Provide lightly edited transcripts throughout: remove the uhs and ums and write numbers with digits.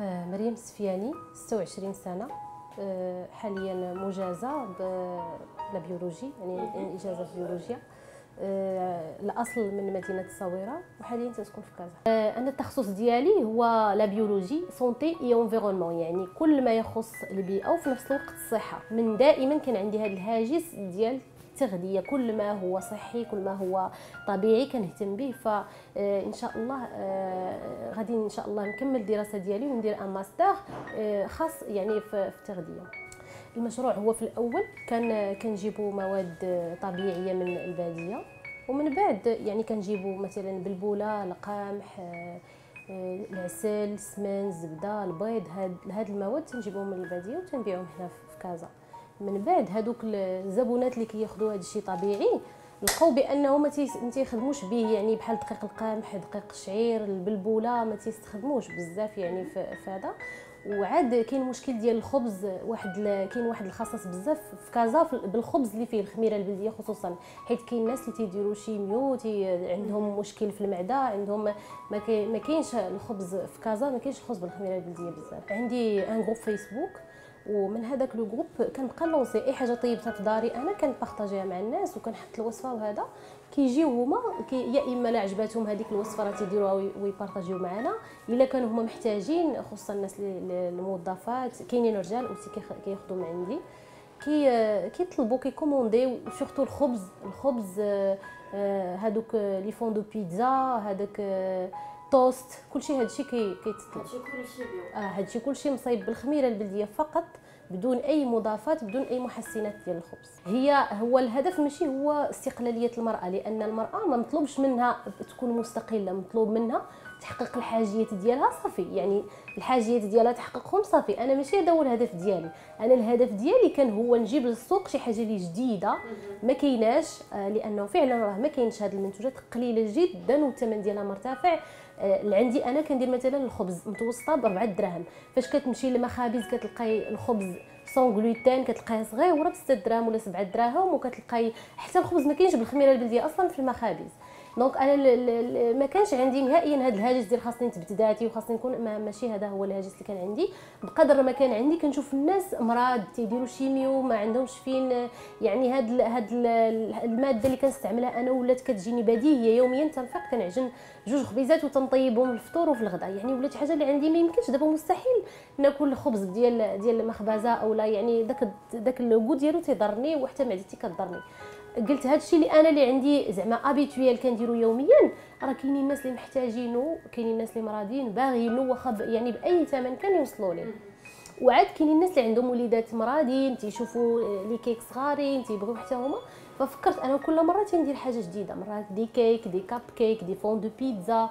مريم سفياني 26 سنة، حاليا مجازة بالبيولوجي، يعني إجازة بيولوجيا، الأصل من مدينة الصويرة وحاليا تسكن في كازا. أنا التخصص ديالي هو لا بيولوجي سونتي اي انفيرونمون، يعني كل ما يخص البيئة وفي نفس الوقت الصحة. من دائما كان عندي هذا الهاجس ديال التغذية، كل ما هو صحي كل ما هو طبيعي كنهتم به. فان شاء الله غادي ان شاء الله نكمل الدراسة ديالي وندير ان ماستر خاص يعني في التغذية. المشروع هو في الاول كنجيبوا مواد طبيعيه من الباديه، ومن بعد يعني كنجيبوا مثلا بلبوله، القمح، العسل، السمن، الزبده، البيض، هاد المواد تنجيبوهم من الباديه وتنبيعهم هنا في كازا. من بعد هادوك الزبونات اللي كياخذوا هاد الشيء طبيعي لقاو بانه ما تيخدموش به، يعني بحال دقيق القمح، دقيق الشعير، البلبوله ما تيستخدموش بزاف يعني في هذا. وعاد كاين مشكل ديال الخبز، كاين واحد الخصاص بزاف في كازا بالخبز اللي فيه الخميره البلديه خصوصا، حيت كاين الناس اللي تيديروا شيميو عندهم مشكل في المعده، عندهم ما كاينش الخبز في كازا، ما كاينش الخبز بالخميره البلديه بزاف. عندي ان جروب فيسبوك، ومن هذاك لو جروب كنبقى لونسي اي حاجه طيبتها في داري انا كنبارطاجيها مع الناس وكنحط الوصفه، وهذا كيجيو هما يا اما لا عجباتهم هذيك الوصفه راه تيديروها ويبارطاجيو معنا، الا كانوا هما محتاجين خصوصا الناس الموظفات، كاينين رجال اوتي كياخذوا من عندي كيطلبوا كيكومونديو، وسورتو الخبز هذوك لي فون دو بيتزا، هذاك توست، كلشي هادشي كيتطلب. هادشي كلشي مصايب بالخميره البلديه فقط، بدون اي مضافات، بدون اي محسنات ديال الخبز. هو الهدف ماشي هو استقلاليه المراه، لان المراه ما مطلوبش منها تكون مستقله، مطلوب منها تحقق الحاجيات ديالها صافي، يعني الحاجيات ديالها تحققهم صافي. انا ماشي هذا هو الهدف ديالي، انا الهدف ديالي كان هو نجيب للسوق شي حاجه اللي جديده ما كايناش، لانه فعلا راه ما كاينش هاد المنتوجات قليله جدا والثمن ديالها مرتفع. اللي عندي انا كندير مثلا الخبز متوسطه ب4 دراهم، فاش كتمشي للمخابز كتلقاي الخبز سون غلوتين كتلقاها صغيره ب6 دراهم ولا 7 دراهم، وكتلقاي حتى الخبز ما كاينش بالخميره البلديه اصلا في المخابز. دونك انا ما كانش عندي نهائيا هذا الهاجس ديال خاصني نثبت ذاتي وخاصني نكون، ماشي هذا هو الهاجس اللي كان عندي. بقدر ما كان عندي كنشوف الناس امراض تيديروا شيميو ما عندهمش فين، يعني هاد الماده اللي كنستعملها انا ولات كتجيني بديهيه يوميا، تنفيق كنعجن 2 خبيزات وتنطيبهم الفطور وفي الغداء، يعني ولات حاجه اللي عندي ما يمكنش دابا مستحيل ناكل الخبز ديال المخبزه اولا، يعني داك الكو ديالو تيضرني وحتى معدتي كتضرني. قلت هذا الشيء اللي انا اللي عندي زعما ابيتويال كنديرو يوميا، راه كاينين الناس اللي محتاجينه، كاينين الناس اللي مرادين باغيينه واخا يعني باي ثمن كان يوصلوا ليه. وعاد كاينين الناس اللي عندهم وليدات مرادين تيشوفوا لي كيك صغارين تيبغيو حتى هما. ففكرت انا كل مره تندير حاجه جديده، مرات دي كيك، دي كاب كيك، دي فون دو بيتزا،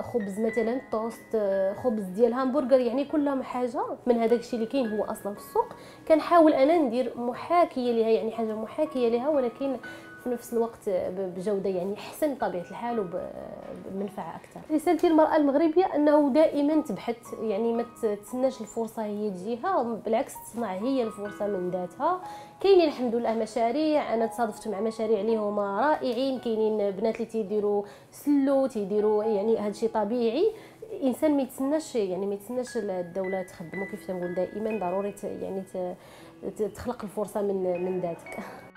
خبز مثلا توست، خبز ديال هامبرجر، يعني كل حاجه من هذاك الشيء اللي كاين هو اصلا في السوق كنحاول انا ندير محاكيه ليها، يعني حاجه محاكيه ليها ولكن في نفس الوقت بجوده يعني احسن بطبيعه الحال وبمنفعه اكثر. رسالتي للمراه المغربيه انه دائما تبحث، يعني ما تتسناش الفرصه هي تجيها، بالعكس تصنع هي الفرصه من ذاتها. كاينين الحمد لله مشاريع، انا تصادفت مع مشاريع اللي هما رائعين، كاينين بنات اللي تيديروا سلو، تيديروا يعني هادشي طبيعي. الانسان ما يتسناش، يعني ما يتسناش الدوله تخدمو، كيف تنقول دائما ضروري يعني تخلق الفرصه من ذاتك.